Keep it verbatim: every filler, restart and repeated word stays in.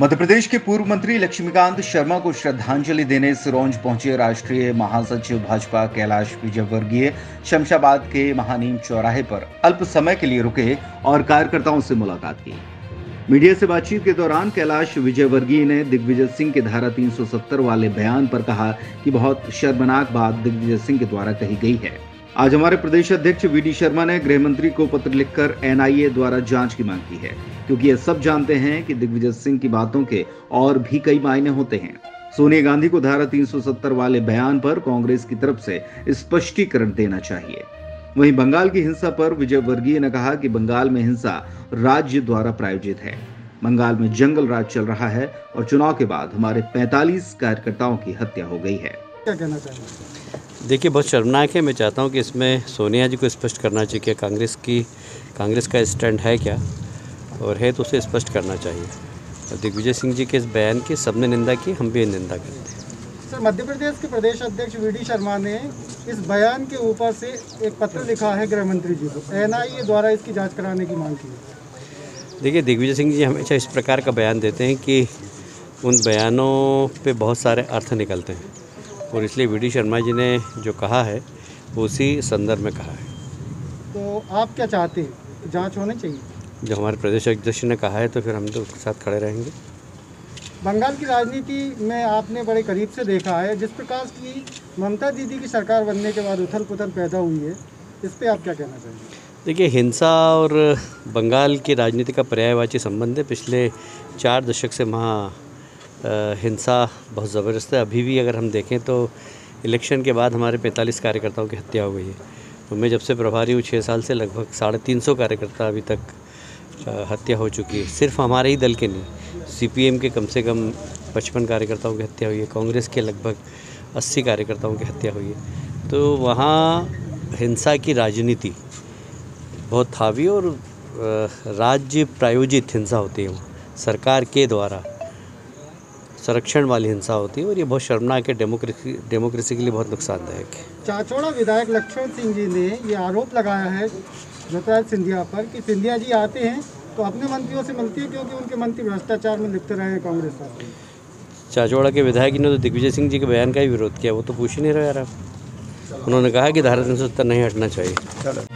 मध्य प्रदेश के पूर्व मंत्री लक्ष्मीकांत शर्मा को श्रद्धांजलि देने सिरोंज पहुंचे राष्ट्रीय महासचिव भाजपा कैलाश विजयवर्गीय। शमशाबाद के महानीम चौराहे पर अल्प समय के लिए रुके और कार्यकर्ताओं से मुलाकात की। मीडिया से बातचीत के दौरान कैलाश विजयवर्गीय ने दिग्विजय सिंह के धारा तीन सौ सत्तर वाले बयान पर कहा कि बहुत शर्मनाक बात दिग्विजय सिंह के द्वारा कही गई है। आज हमारे प्रदेश अध्यक्ष वी डी शर्मा ने गृह मंत्री को पत्र लिखकर एन आई ए द्वारा जांच की मांग की है, क्योंकि ये सब जानते हैं कि दिग्विजय सिंह की बातों के और भी कई मायने होते हैं। सोनिया गांधी को धारा तीन सौ सत्तर वाले बयान पर कांग्रेस की तरफ से स्पष्टीकरण देना चाहिए। वहीं बंगाल की हिंसा पर विजयवर्गीय ने कहा कि बंगाल में हिंसा राज्य द्वारा प्रायोजित है। बंगाल में जंगल राज चल रहा है और चुनाव के बाद हमारे पैंतालीस कार्यकर्ताओं की हत्या हो गई है। क्या कहना चाहिए? देखिए, बहुत शर्मनाक है। मैं चाहता हूं कि इसमें सोनिया जी को स्पष्ट करना चाहिए कि कांग्रेस की कांग्रेस का स्टैंड है क्या, और है तो उसे स्पष्ट करना चाहिए। और दिग्विजय सिंह जी के इस बयान की सबने निंदा की, हम भी निंदा करते हैं। सर, मध्य प्रदेश के प्रदेश अध्यक्ष वी डी शर्मा ने इस बयान के ऊपर से एक पत्र लिखा है गृह मंत्री जी को, एन आई ए द्वारा इसकी जाँच कराने की मांग की। देखिए, दिग्विजय सिंह जी हमेशा इस प्रकार का बयान देते हैं कि उन बयानों पर बहुत सारे अर्थ निकलते हैं, और इसलिए वी डी शर्मा जी ने जो कहा है उसी संदर्भ में कहा है। तो आप क्या चाहते हैं? जांच होनी चाहिए। जो हमारे प्रदेश अध्यक्ष ने कहा है तो फिर हम तो उसके साथ खड़े रहेंगे। बंगाल की राजनीति में आपने बड़े करीब से देखा है, जिस प्रकार की ममता दीदी की सरकार बनने के बाद उथल पुथल पैदा हुई है, इस पर आप क्या कहना चाहेंगे? देखिए, हिंसा और बंगाल की राजनीति का पर्यायवाची संबंध है। पिछले चार दशक से वहाँ हिंसा बहुत ज़बरदस्त है। अभी भी अगर हम देखें तो इलेक्शन के बाद हमारे पैंतालीस कार्यकर्ताओं की हत्या हो गई है। तो मैं जब से प्रभारी हूँ छः साल से लगभग साढ़े तीन सौ कार्यकर्ता अभी तक हत्या हो चुकी है। सिर्फ हमारे ही दल के नहीं, सी पी एम के कम से कम पचपन कार्यकर्ताओं की हत्या हुई है, कांग्रेस के लगभग अस्सी कार्यकर्ताओं की हत्या हुई है। तो वहाँ हिंसा की राजनीति बहुत हावी और राज्य प्रायोजित हिंसा होती है, वहाँ सरकार के द्वारा संरक्षण वाली हिंसा होती है, और ये बहुत शर्मनाक है। डेमोक्रेसी डेमोक्रेसी के लिए बहुत नुकसानदायक है। चाचौड़ा विधायक लक्ष्मण सिंह जी ने ये आरोप लगाया है जोतार सिंधिया पर कि सिंधिया जी आते हैं तो अपने मंत्रियों से मिलती है, क्योंकि उनके मंत्री भ्रष्टाचार में लिप्त रहे हैं कांग्रेस पार्टी। चाचौड़ा के विधायक ने तो दिग्विजय सिंह जी के बयान का ही विरोध किया, वो तो पूछ ही नहीं रहा। उन्होंने कहा कि धारा तीन सौ सत्तर नहीं हटना चाहिए।